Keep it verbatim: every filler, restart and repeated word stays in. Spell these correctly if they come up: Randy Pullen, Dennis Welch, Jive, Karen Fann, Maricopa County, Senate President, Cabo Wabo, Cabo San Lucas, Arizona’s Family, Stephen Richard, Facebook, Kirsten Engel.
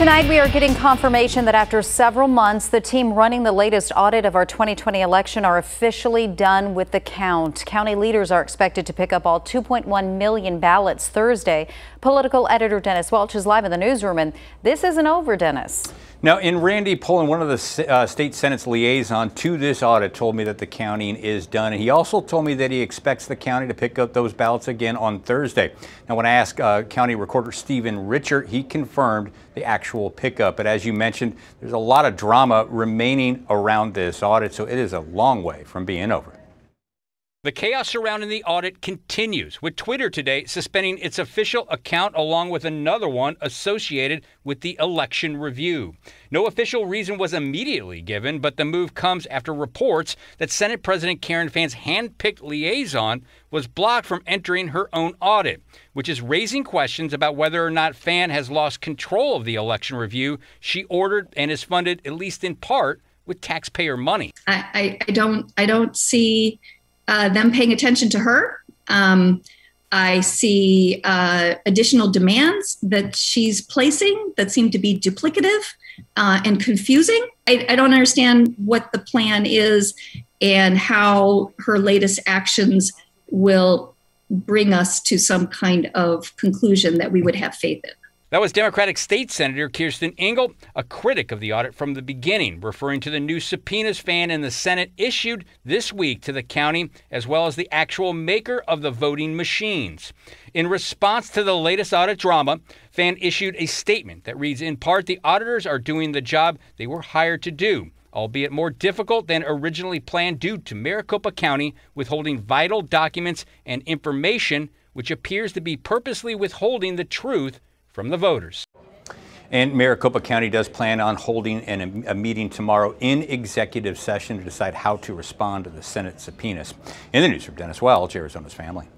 Tonight we are getting confirmation that after several months, the team running the latest audit of our twenty twenty election are officially done with the count. County leaders are expected to pick up all two point one million ballots Thursday. Political editor Dennis Welch is live in the newsroom, and this isn't over, Dennis. Now, in Randy Pullen, one of the uh, state Senate's liaison to this audit, told me that the counting is done. And he also told me that he expects the county to pick up those ballots again on Thursday. Now, when I asked uh, County Recorder Stephen Richard, he confirmed the actual pickup. But as you mentioned, there's a lot of drama remaining around this audit, so it is a long way from being over. The chaos surrounding the audit continues, with Twitter today suspending its official account along with another one associated with the election review. No official reason was immediately given, but the move comes after reports that Senate President Karen Fann's hand-picked liaison was blocked from entering her own audit, which is raising questions about whether or not Fann has lost control of the election review she ordered and is funded, at least in part, with taxpayer money. I, I, I don't, I don't see... Uh, them paying attention to her. Um, I see uh, additional demands that she's placing that seem to be duplicative uh, and confusing. I, I don't understand what the plan is and how her latest actions will bring us to some kind of conclusion that we would have faith in. That was Democratic State Senator Kirsten Engel, a critic of the audit from the beginning, referring to the new subpoenas Fann and the Senate issued this week to the county, as well as the actual maker of the voting machines. In response to the latest audit drama, Fann issued a statement that reads, in part, the auditors are doing the job they were hired to do, albeit more difficult than originally planned due to Maricopa County withholding vital documents and information, which appears to be purposely withholding the truth from the voters. And Maricopa County does plan on holding an, a meeting tomorrow in executive session to decide how to respond to the Senate subpoenas. In the newsroom, Dennis Welch, Arizona's Family.